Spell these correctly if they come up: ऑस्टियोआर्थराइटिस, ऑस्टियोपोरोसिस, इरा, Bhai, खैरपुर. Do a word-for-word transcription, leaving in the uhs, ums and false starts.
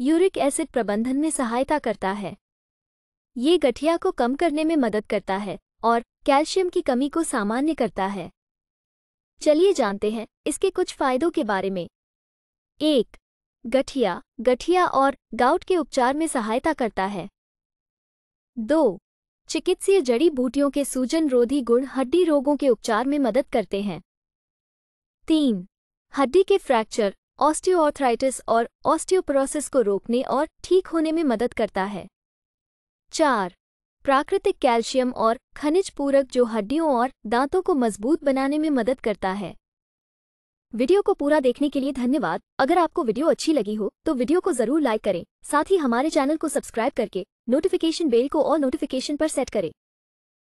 Uric acid प्रबंधन में सहायता करता है। ये गठिया को कम करने में मदद करता है और कैल्शियम की कमी को सामान्य करता है। चलिए जानते हैं इसके कुछ फायदों के बारे में। एक, गठिया गठिया और गाउट के उपचार में सहायता करता है। दो, चिकित्सीय जड़ी बूटियों के सूजन रोधी गुण हड्डी रोगों के उपचार में मदद करते हैं। तीन, हड्डी के फ्रैक्चर, ऑस्टियोआर्थराइटिस और ऑस्टियोपोरोसिस को रोकने और ठीक होने में मदद करता है। चार, प्राकृतिक कैल्शियम और खनिज पूरक जो हड्डियों और दांतों को मजबूत बनाने में मदद करता है। वीडियो को पूरा देखने के लिए धन्यवाद। अगर आपको वीडियो अच्छी लगी हो तो वीडियो को जरूर लाइक करें। साथ ही हमारे चैनल को सब्सक्राइब करके नोटिफिकेशन बेल को और नोटिफिकेशन पर सेट करें।